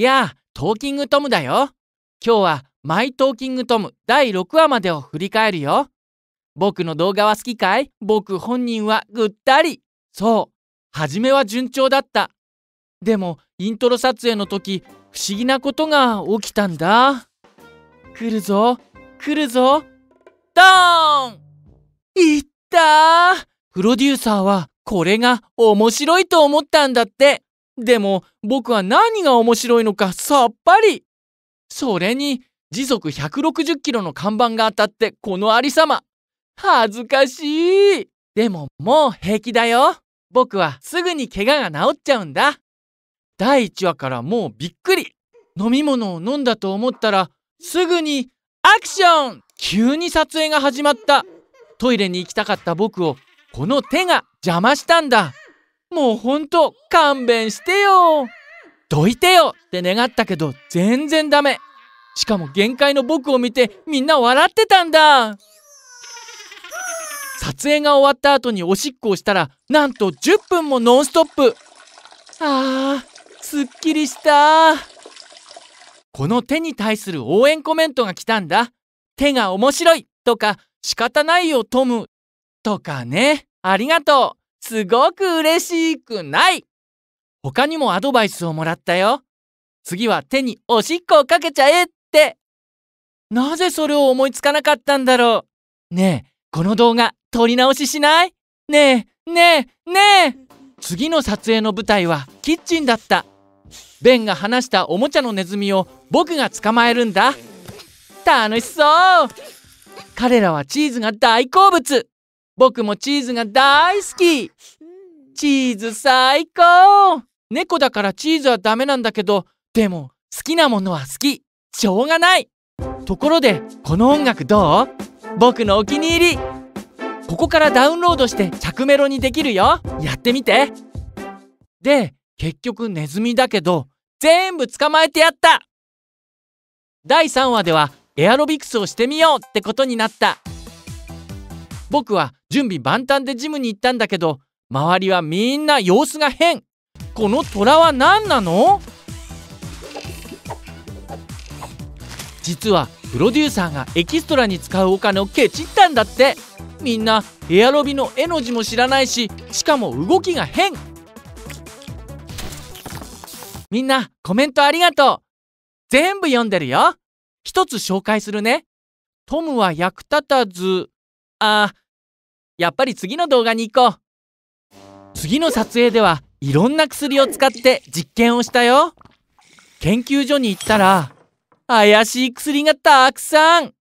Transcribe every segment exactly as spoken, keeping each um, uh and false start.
やあ、トーキングトムだよ。今日はマイトーキングトムだいろくわまでを振り返るよ。僕の動画は好きかい？僕本人はぐったり。そう、初めは順調だった。でもイントロ撮影の時、不思議なことが起きたんだ。来るぞ、来るぞ。ドーン！いったー！プロデューサーはこれが面白いと思ったんだって。でも僕は何が面白いのかさっぱり。それに時速ひゃくろくじゅっキロの看板が当たってこのありさま。恥ずかしい。でももう平気だよ。僕はすぐに怪我が治っちゃうんだ。だいいちわからもうびっくり。飲み物を飲んだと思ったらすぐにアクション！急に撮影が始まった。トイレに行きたかった僕をこの手が邪魔したんだ。もうほんと勘弁してよ。どいてよって願ったけど全然ダメ。しかも限界の僕を見てみんな笑ってたんだ。撮影が終わった後におしっこをしたらなんとじゅっぷんもノンストップ。あー、すっきりした。この手に対する応援コメントが来たんだ。手が面白いとか仕方ないよトムとかね。ありがとう。すごく嬉しくない。他にもアドバイスをもらったよ。次は手におしっこをかけちゃえって。なぜそれを思いつかなかったんだろう。ねえ、この動画撮り直ししない？ねえ、ねえ、ねえ。次の撮影の舞台はキッチンだった。ベンが放したおもちゃのネズミを僕が捕まえるんだ。楽しそう。彼らはチーズが大好物。僕もチーズが大好き。チーズ最高。猫だからチーズはダメなんだけど、でも好きなものは好き。しょうがない。ところでこの音楽どう？僕のお気に入り。ここからダウンロードして着メロにできるよ。やってみて。で、結局ネズミだけど全部捕まえてやった。だいさんわではエアロビクスをしてみようってことになった。僕は準備万端でジムに行ったんだけど、周りはみんな様子が変。この虎は何なの？実はプロデューサーがエキストラに使うお金をケチったんだって。みんなエアロビの絵の字も知らないし、しかも動きが変。みんなコメントありがとう。全部読んでるよ。一つ紹介するね。トムは役立たず。あ、やっぱり次の動画に行こう。次の撮影ではいろんな薬を使って実験をしたよ。研究所に行ったら怪しい薬がたくさん。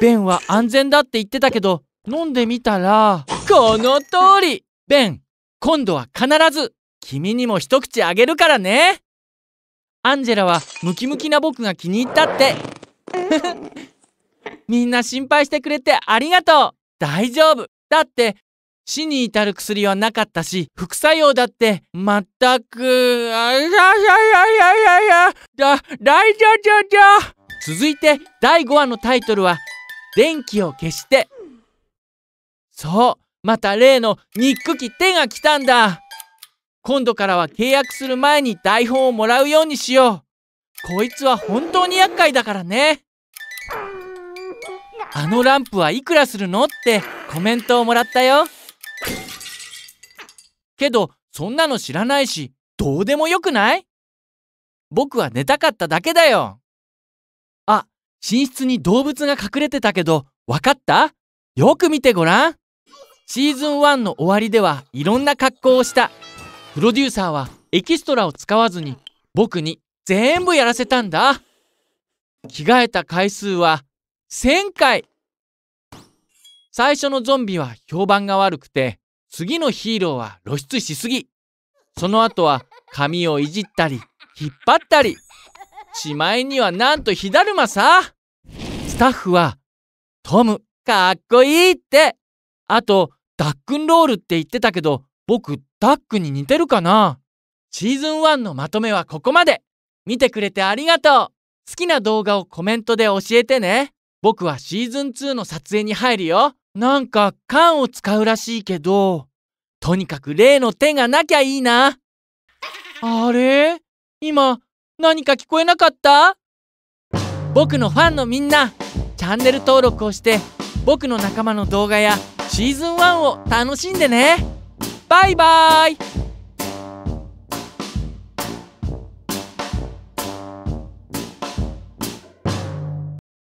ベンは安全だって言ってたけど、飲んでみたらこの通り。ベン、今度は必ず君にも一口あげるからね。アンジェラはムキムキな僕が気に入ったって。みんな心配してくれてありがとう。大丈夫。だって死に至る薬はなかったし、副作用だってまったく。あいやいやいやいやいやだ大丈夫じゃ。続いてだいごわのタイトルは「電気を消して」。そう、また例のニック機手が来たんだ。今度からは契約する前に台本をもらうようにしよう。こいつは本当に厄介だからね。あのランプはいくらするのってコメントをもらったよ。けどそんなの知らないし、どうでもよくない？僕は寝たかっただけだよ。あ、寝室に動物が隠れてたけどわかった？よく見てごらん。シーズンワンの終わりではいろんな格好をした。プロデューサーはエキストラを使わずに僕に全部やらせたんだ。着替えた回数はせんかい。最初のゾンビは評判が悪くて、次のヒーローは露出しすぎ。その後は髪をいじったり引っ張ったり、しまいにはなんと火だるまさ。スタッフは「トムかっこいい」って。あとダックンロールって言ってたけど、僕ダックに似てるかな。シーズンワンのまとめはここまで。見てくれてありがとう。好きな動画をコメントで教えてね。僕はシーズンツーの撮影に入るよ。なんか缶を使うらしいけど、とにかく例の手がなきゃいいな。あれ？今何か聞こえなかった？僕のファンのみんな、チャンネル登録をして僕の仲間の動画やシーズンワンを楽しんでね。バイバーイ。